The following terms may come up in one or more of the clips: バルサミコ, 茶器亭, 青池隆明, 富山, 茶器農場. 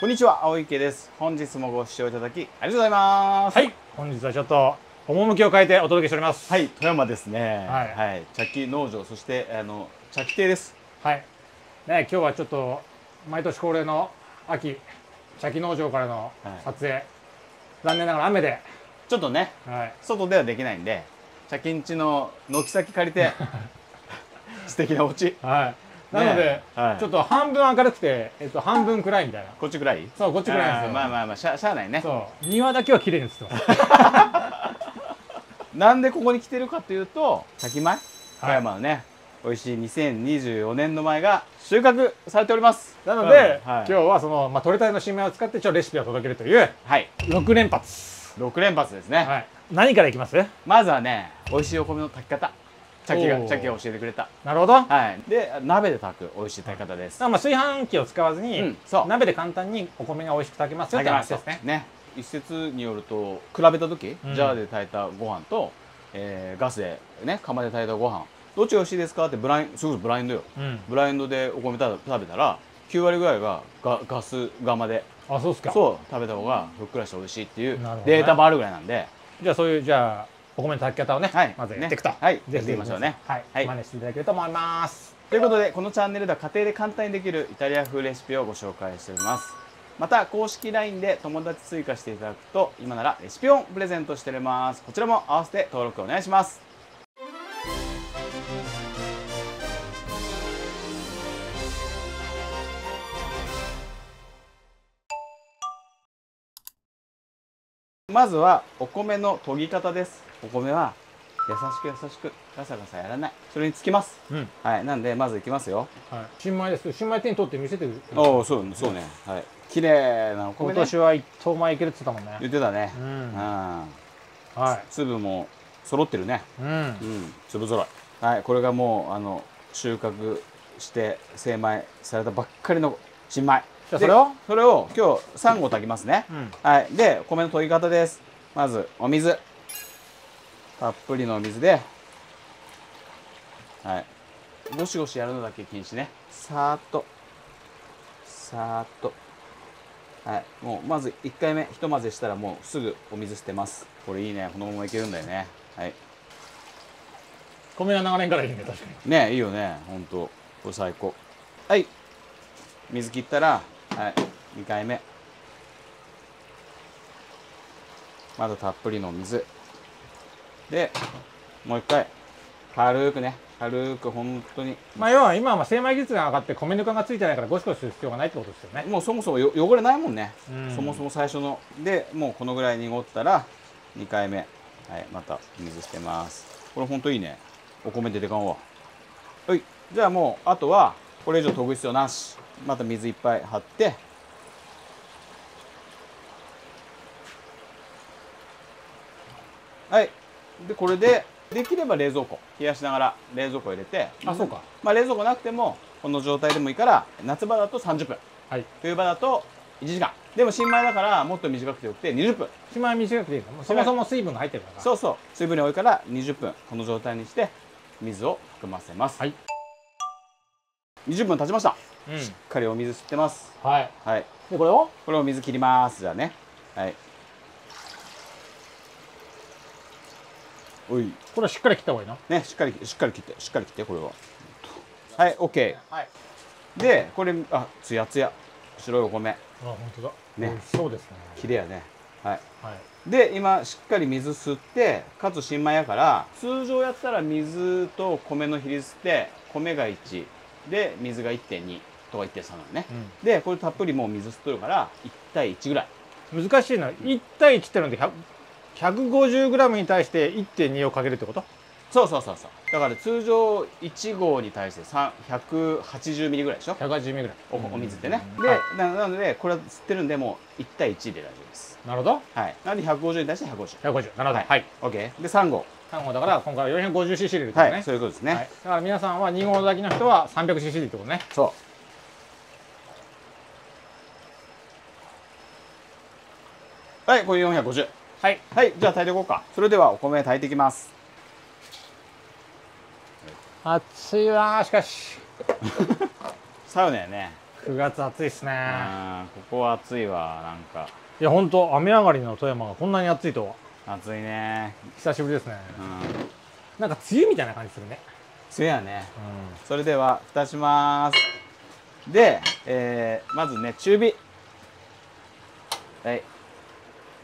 こんにちは、青池です。本日もご視聴いただきありがとうございます。はい、本日はちょっと趣を変えてお届けしております。はい、富山ですね。はい、茶器農場、そして茶器亭です。はい。ね、今日はちょっと毎年恒例の秋茶器農場からの撮影、残念ながら雨でちょっとね、外ではできないんで、茶器んちの軒先借りて素敵なお家。はい。なので、ちょっと半分明るくて、半分暗いみたいな。こっち暗い？そう、こっち暗いんですよ。まあまあまあ、しゃあないね。そう。庭だけは綺麗に映ってます。なんでここに来てるかというと、茶器米、富山のね、美味しい2024年の米が収穫されております。なので、今日はその、取れたての新米を使って、レシピを届けるという、6連発。6連発ですね。何からいきます？まずはね、美味しいお米の炊き方。茶器が教えてくれた。なるほど。はい。で、鍋で炊く美味しい炊き方です。まあ炊飯器を使わずに、鍋で簡単にお米が美味しく炊けますよって話ですね。一説によると、比べた時、ジャーで炊いたご飯とガスでね釜で炊いたご飯、どっちが美味しいですかってブラインドよ。ブラインドでお米食べたら9割ぐらいがガス釜で、あ、そうっすか。そう食べた方がふっくらして美味しいっていうデータもあるぐらいなんで、じゃあそういうお米の炊き方をね、まずやっていくと、ぜひやってみましょうね。はい、真似していただけると思います。ということで、このチャンネルでは家庭で簡単にできるイタリア風レシピをご紹介しております。また、公式 LINE で友達追加していただくと、今ならレシピ本プレゼントしております。こちらも合わせて登録お願いします。まずはお米の研ぎ方です。お米は優しくガサガサやらない。それにつきます。はい。なんでまずいきますよ。はい。新米です。新米手に取って見せてくる。ああ、そうね。はい。綺麗なお米ね。今年は1等米いけるって言ったもんね。言ってたね。はい。粒も揃ってるね。粒揃い。はい。これがもう収穫して精米されたばっかりの新米。じゃあそれを今日3合炊きますね。はい。で米の研ぎ方です。まずお水。たっぷりのお水で、はい、ゴシゴシやるのだけ禁止ね。さーっとさーっと、はい、もうまず1回目ひと混ぜしたらもうすぐお水捨てます。これいいね、このままいけるんだよね。はい、米が流れんからいいね。確かにね、いいよね、ほんとこれ最高。はい、水切ったら、はい、2回目まだたっぷりのお水で、もう一回軽く本当に、まあ要は今は精米技術が上がって米ぬかがついてないからゴシゴシする必要がないってことですよね。もうそもそも汚れないもんね。そもそも最初のでもうこのぐらい濁ったら2回目、はい、また水してます。これほんといいね、お米出てかんわ。はい、じゃあもうあとはこれ以上研ぐ必要なし。また水いっぱい張って、はい、でこれでできれば冷蔵庫冷やしながら冷蔵庫入れて、あ、そうか、まあ冷蔵庫なくてもこの状態でもいいから、夏場だと30分、はい、冬場だと1時間、でも新米だからもっと短くてよくて20分。新米短くていいから、そもそも水分が入ってるから、そうそう、水分量多いから20分この状態にして水を含ませます。はい、20分経ちました、うん、しっかりお水吸ってます。はい、はい、でこれを水切ります。じゃあね、はい、これはしっかり切った方がいいな。ね、しっかり切って、これは。はい、オッケー。で、これ、あ、つやつや、白いお米。あ、本当だ。ね、そうですね。綺麗やね。はい。で、今しっかり水吸って、かつ新米やから、通常やったら水と米の比率って、米が1で水が 1.2 とか 1.3 なのね。で、これたっぷりもう水吸っとるから1対1ぐらい。難しいな。1対1ってので150g に対して 1.2 をかけるってこと？そう。だから通常1合に対して180ミリぐらいでしょ？ 180ミリぐらい。お水ってね。で、なのでこれは吸ってるんでもう1対1で大丈夫です。なるほど。はい。なので150に対して150。150。なるほど。はい。OK。で3合。3合だから今回は 450cc 入れるってことね。そういうことですね。だから皆さんは2合だけの人は 300cc でってことね。そう。はい、これ450。はい、はい、じゃあ炊いていこうか。それではお米炊いていきます。熱いわー、しかし。サウナやね。9月暑いっすね。ここは暑いわ。なんかいや本当雨上がりの富山がこんなに暑いとは。暑いね。久しぶりですね。なんか梅雨みたいな感じするね。梅雨やね。それでは蓋します。で、まずね中火、はい、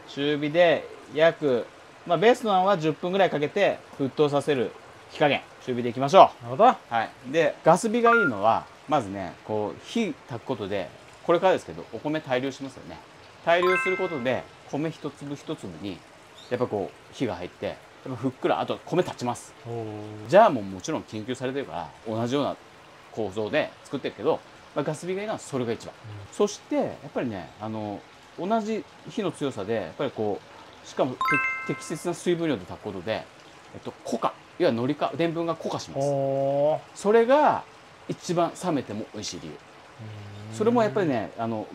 中火で約、まあ、ベストなのは10分ぐらいかけて沸騰させる火加減、中火でいきましょう。なるほど。はい、でガス火がいいのはまずねこう火炊くことで、これからですけどお米対流しますよね。対流することで米一粒一粒にやっぱこう火が入って、ふっくらあと米立ちます。じゃあもうもちろん研究されてるから同じような構造で作ってるけど、まあ、ガス火がいいのはそれが一番、うん、そしてやっぱりね同じ火の強さでやっぱりこうしかも適切な水分量で炊くことで、固化、いわゆるのり化、でんぷんが固化します。それが一番冷めても美味しい理由。それもやっぱりね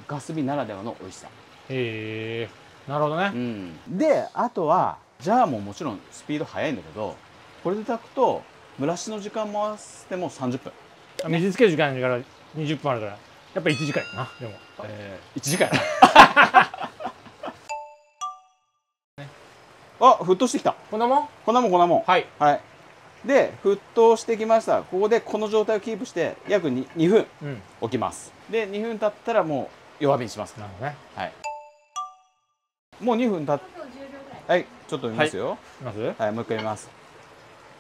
ガス火ならではの美味しさ。へえ、なるほどね、うん、であとはじゃあもうもちろんスピード速いんだけど、これで炊くと蒸らしの時間も合わせても30分、水つける時間から20分あるから、やっぱり1時間やな。でも1時間やなあ、沸騰してきた。粉もん粉もん粉もん、はい、はい、で沸騰してきました。ここでこの状態をキープして約 2分置きます、うん、で2分経ったらもう弱火にします。なるほどね、はい、もう2分経ってはい、ちょっと見ますよ。はい、もう一回見ます。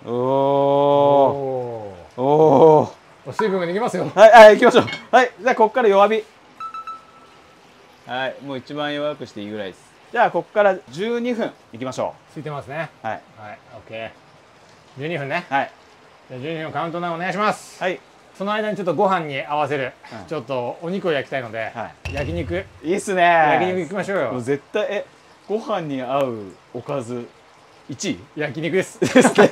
おお。おお。水分ができますよ。はい、はい、行きましょう。はい、じゃあ、ここから弱火。はい、もう一番弱くしていいぐらいです。じゃあ、ここから12分いきましょう。ついてますね。はい、はい、オッケー。12分ね。はい。じゃあ、12分カウントダウンお願いします。はい。その間にちょっとご飯に合わせる、うん、ちょっとお肉を焼きたいので。はい、焼肉。いいっすね。焼肉行きましょうよ。もう絶対、ご飯に合うおかず1位焼肉です。ですね。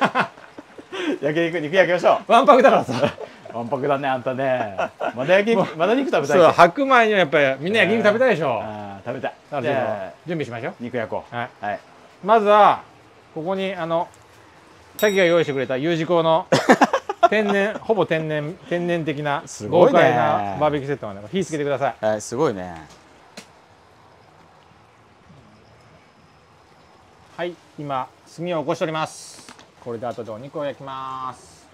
焼肉、肉焼きましょう。わんぱくだからさ。わんぱくだね、あんたね。まだ焼肉、まだ肉食べたい。そう、白米にはやっぱりみんな焼肉食べたいでしょ。食べたい。じゃあ準備しましょう。肉焼こう。はい。はい。まずはここにチャキが用意してくれた U 字工の天然、ほぼ天然的な豪快なバーベキューセットまで火つけてください。はい、すごいね。はい、今炭を起こしております。これで後でお肉を焼きます。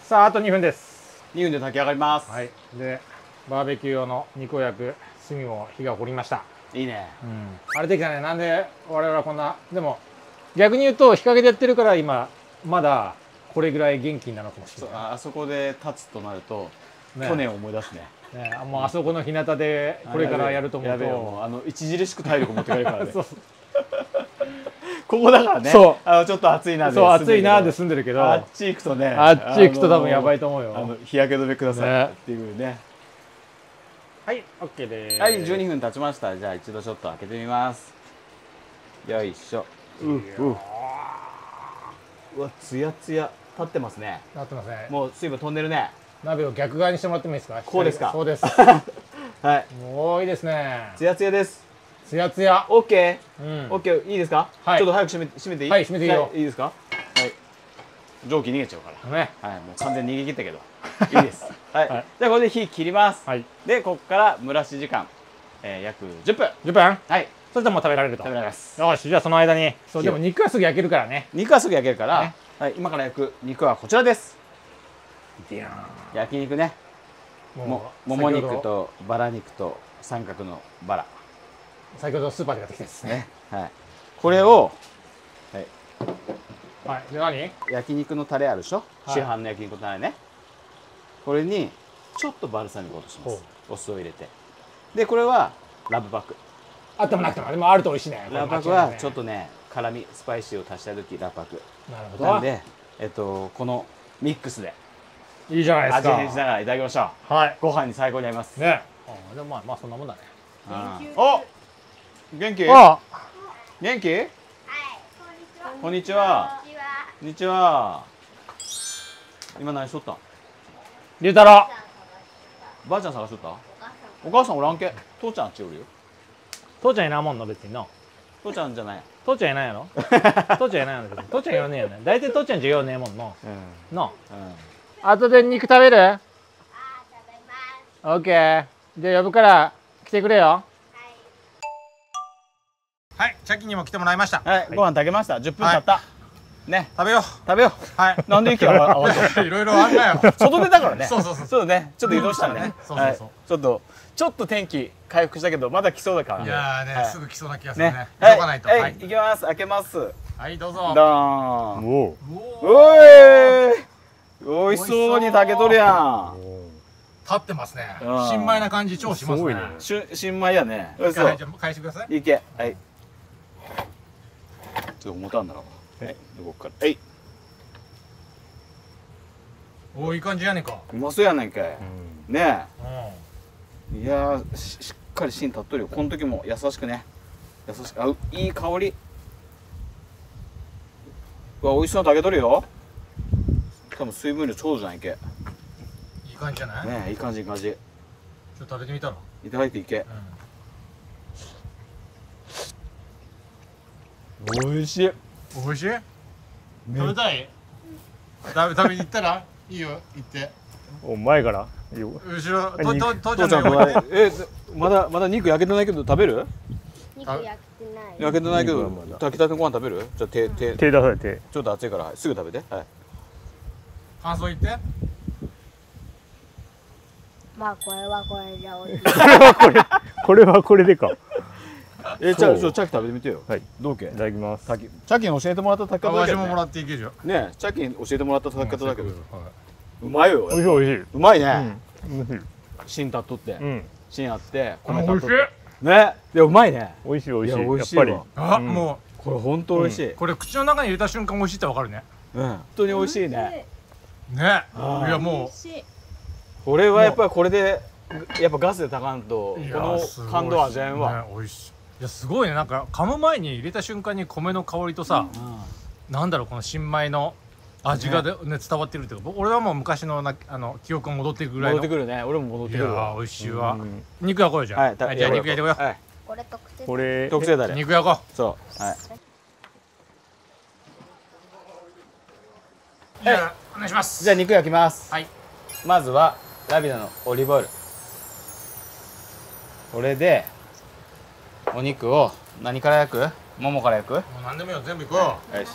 さああと2分です。2分で炊き上がります。はい、でバーベキュー用の肉を焼く炭を火が起こりました。いいね、うん、あれできたね。なんで我々はこんな、でも逆に言うと日陰でやってるから今まだこれぐらい元気なのかもしれない。 あそこで立つとなると、ね、去年を思い出すね。もうあそこの日向でこれからやると思うと、著しく体力持ってかれるからね。ここだからね。ちょっと暑いなで、暑いなで済んでるけど、あっち行くとね、あっち行くと多分やばいと思うよ。日焼け止めくださいっていうね。はい、 OK です。はい、12分経ちました。じゃあ一度ちょっと開けてみます。よいしょ。うわ、ツヤツヤ立ってますね。立ってますね。もう水分飛んでるね。鍋を逆側にしてもらってもいいですか。こうですか。そうです。はい、もういいですね。ツヤツヤです。ツヤツヤ。オッケー。オッケー、いいですか。はい。ちょっと早く閉めていい。はい、閉めていいよ。いいですか。はい。蒸気逃げちゃうから。ね。はい、もう完全に逃げ切ったけど。いいです。はい。じゃあこれで火切ります。はい。でここから蒸らし時間約10分。10分。はい。それでもう食べられると。食べられます。よし、じゃあその間に。そう、でも肉はすぐ焼けるからね。肉はすぐ焼けるから。はい。今から焼く肉はこちらです。焼肉ね。もも肉とバラ肉と三角のバラ。先ほどスーパーで買ってきたですね。はい。これを。はい。はい、で、何？焼肉のタレあるでしょ。市販の焼肉のタレね。これに。ちょっとバルサミコを落とします。お酢を入れて。で、これはラブパック。あってもなくても、でもあると美味しいね。ラブパックはちょっとね、辛みスパイシーを足した時、ラブパック。なるほど。なんで、このミックスで。いいじゃないですか。味変しながらいただきましょう。はい。ご飯に最高に合います。ね。でも、まあ、そんなもんだね。お。元気？ああ元気？はい。こんにちは。こんにちは。今何しとった？龍太郎。ばあちゃん探しとった？お母さんおらんけ。父ちゃんあっちおるよ。父ちゃんいないもんな別にな。父ちゃんじゃない。父ちゃんいないやろ。父ちゃんいないやろ。父ちゃん言わねえよね。大体父ちゃんじゃ言わねえもんな。な。後で肉食べる？ああ食べます。オッケー。じゃあ呼ぶから来てくれよ。はい、チャキにも来てもらいました。はい、ご飯炊けました。10分経った。ね、食べよう。食べよう。はい。なんで息が合わず。いろいろあんなよ。外出たからね。そうそうそう。そうね。ちょっと移動したんでね。そうそうそう。ちょっと天気回復したけどまだ来そうだから。いやーね、すぐ来そうな気がするね。動かないと。はい。行きます。開けます。はい、どうぞ。どーん。おい。おいしそうに炊けとるやん。立ってますね。新米な感じ超しますね。新米やね。そう。じゃあ返してください。いけ。はい。ちょっと重たんだな。はい。動くから。はい。おお、いい感じやねんか。うまそうやねんかい。ねえ。いや、しっかり芯立っとるよ。この時も優しくね。優しく。あ、いい香り。うわ、美味しそうに炊けとるよ。多分水分量ちょうどじゃないけ。いい感じじゃない？ねえ、いい感じいい感じ。ちょっと食べてみたら。いただいていけ。美味しい。美味しい。食べたい。食べに行ったらいいよ、行って。お前から。後ろ。父ちゃんの。まだ肉焼けてないけど食べる？肉焼けてない。焼けてないけど炊きたてのご飯食べる？じゃあ手出されて。ちょっと熱いからすぐ食べて。はい。感想言って。まあこれはこれじゃおいしい。これはこれでか。じゃあちょっとチャキ食べてみてよ。はい。どうけ？いただきます。チャキに教えてもらった炊き方だけどね。私ももらっていけるよ。ね、チャキに教えてもらった炊き方だけど。うまいよ。美味しい美味しい。うまいね。芯立っとって、芯あって、米立っとって。ね、いやうまいね。美味しい美味しい。やっぱり。あ、もうこれ本当美味しい。これ口の中に入れた瞬間美味しいってわかるね。うん。本当に美味しいね。ね。いやもう。これはやっぱりこれでやっぱガスで炊かんとこの感動味わえんわ。美味しい。いやすごいね。なんか噛む前に入れた瞬間に米の香りとさ、なんだろうこの新米の味がね伝わってるっていうか、俺はもう昔の記憶が戻ってくるぐらいの。戻ってくるね。俺も戻ってくる。いや美味しいわ。肉焼こうよじゃあ。はい。じゃあ肉焼いてこよう。これ特製だね。肉焼こう。そう。はい。じゃあお願いします。じゃあ肉焼きます。はい。まずは。ラビナのオリーブオイル、これでお肉を何から焼く？ももから焼く？もう何でもいいよ、全部いこう。はい、よし、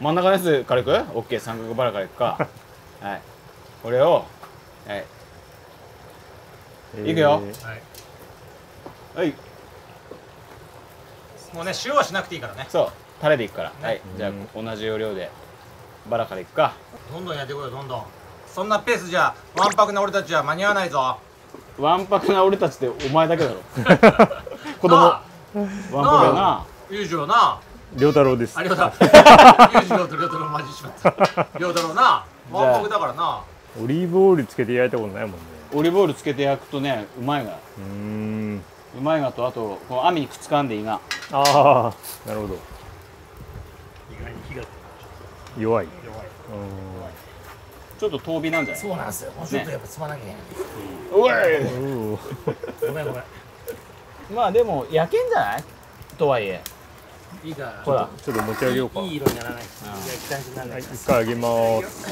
真ん中のやつからいく？ OK、三角バラからいくか。はい、これをはいいくよ。はい、もうね塩はしなくていいからね。そうタレでいくから、ね、はい。じゃあ同じ要領でバラからいくか。どんどん焼いてこいよ、どんどん。そんなペースじゃわんぱくな俺たちは間に合わないぞ。わんぱくな俺たちってお前だけだろ。子供わんぱくな裕次郎な良太郎です。あ、良太郎。裕次郎と良太郎マジしまった。良太郎なわんぱくだからな。オリーブオイルつけて焼いたことないもんね。オリーブオイルつけて焼くとねうまいが。うまいがと、あとこの網にくっつかんでいいな。ああなるほど。意外に火が弱い。ちょっと遠火なんじゃない？そうなんですよ。もうちょっとやっぱ積まなきゃいけない。おい。ごめんごめん。まあでも焼けんじゃない？とはいえ。いいか。ほらちょっと持ち上げようか。いい色にならない。はい、一回あげます。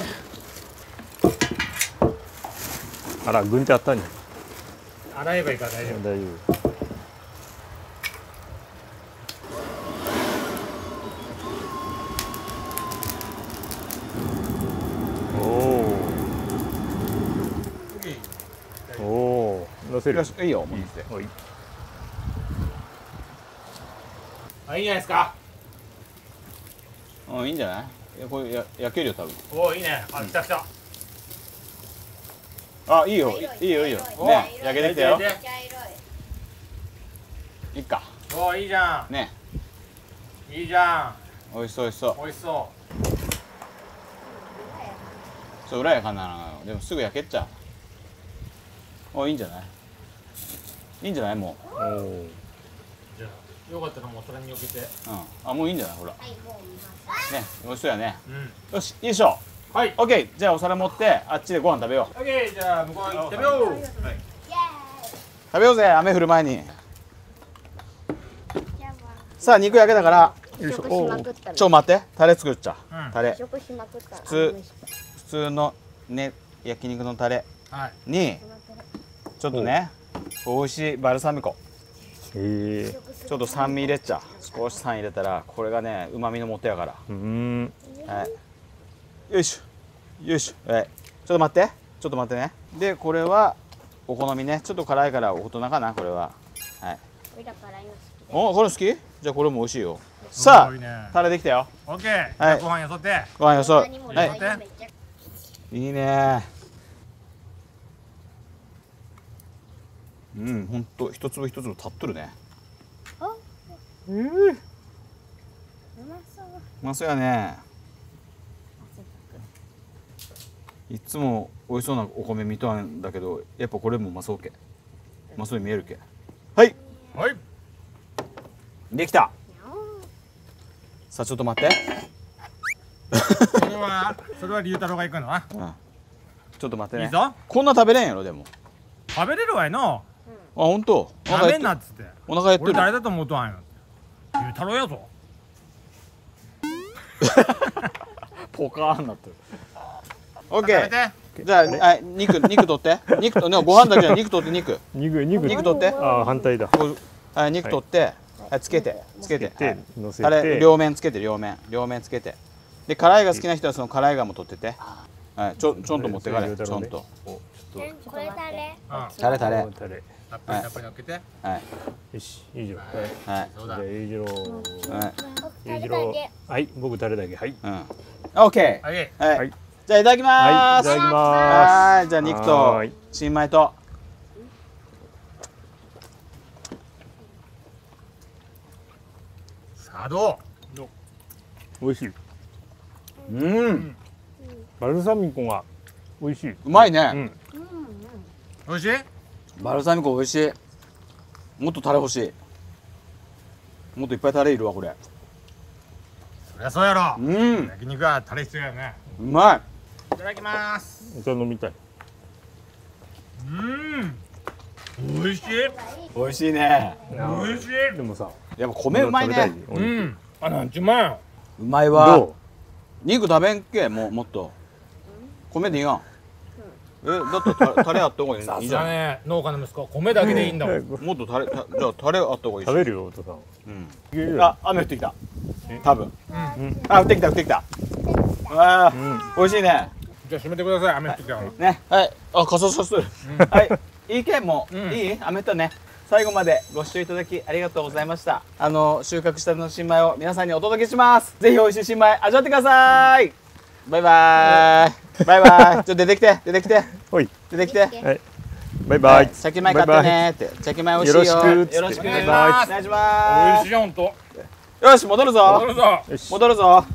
あら軍手あったんじゃない？洗えばいいから大丈夫。大丈夫。いいよ、思い出して。あ、いいんじゃないですか。うん、いいんじゃない。いや、これ焼けるよ、多分。おお、いいね。あ、来た来た。あ、いいよ、いいよ、いいよ。ね、焼けてきたよ。いっか。おお、いいじゃん。ね。いいじゃん。美味しそう、美味しそう。美味しそう。そう、裏やかんな。でも、すぐ焼けっちゃう。お、いいんじゃない。いいんじゃないもう。じゃあよかったらもうそれに避けて。あ、もういいんじゃないほら。はい、もう見ます。ね、美味しそうやね。よし、いいでしょ。はい。オッケー、じゃあお皿持ってあっちでご飯食べよう。オッケー、じゃあ向こうに食べよう。はい。食べようぜ、雨降る前に。さあ肉焼けたから。ちょ待って、タレ作っちゃ。タレ。普通のね焼肉のタレに。ちちょっとね美味しいバルサミコ、ちょっと酸味入れちゃう、少し酸入れたらこれがねうまみのもとやから、はい、よいしょよいしょ、はい、ちょっと待ってね。でこれはお好みね、ちょっと辛いから大人かなこれは、はい、おこれ好き？じゃあこれも美味しいよ。さあタレできたよ。オッケー。ご飯よそって。ご飯よそ。はい。いいね。うん、本当一粒一粒立っとるね。うまそう。うまそうやね。いつも美味しそうなお米見とんだけど、やっぱこれもうまそうけ。うまそうに見えるけ。はい。はい。できた。さあちょっと待って。それは龍太郎が行くのは、うん。ちょっと待ってね。いいぞ。こんな食べれんやろでも。食べれるわいの。あ本当。食べんなっつって。お腹減ってる。俺誰だと思うとあんよ。龍太郎やぞ。ポカーンなってる。オッケー。じゃあはい肉取って。肉とねご飯だけじゃ肉取って肉取って。あ反対だ。はい肉取って。つけてあれ両面つけて、で辛いが好きな人はその辛いがも取ってて、はいちょんと持ってかれ、ちょんとこれタレたっぷりのっけて、はいよしいいじゃん、はいじゃあゆうじろう、はいゆうじろう、はい僕タレだけ、はいうんオッケー、はいじゃあいただきます、はい、じゃあ肉と新米と、あどう美味しい。うん。バルサミコが美味しい。うまいね。美味しい。バルサミコ美味しい。もっとタレ欲しい。もっといっぱいタレいるわこれ。そりゃそうやろ。うん。焼肉はタレ必要やね。うまい。いただきます。お茶飲みたい。うん。美味しい。美味しいね。美味しい。でもさ。やっぱ米うまいね。うん。あなんちゅうまい。うまいわ。肉食べんけもっと。米でいいや。えだってタレあった方がいい。いいじゃね。農家の息子米だけでいいんだもん。もっとタレじゃあタレあった方がいい。食べるよお父さん。うん。あ雨降ってきた。多分。うん。あ降ってきた。ああ美味しいね。じゃあ閉めてください、雨降ってきたから。ねはいあ傘さす。はいいいけもういい雨とね。最後までご視聴いただきありがとうございました。収穫したての新米を皆さんにお届けします。ぜひ美味しい新米味わってください。バイバーイ。バイバイ。ちょっと出てきて。おい。出てきて。はい。バイバイ。先米買ってねって。先米美味しいよ。よろしくお願いします。おいしいよ本当。よし戻るぞ。戻るぞ。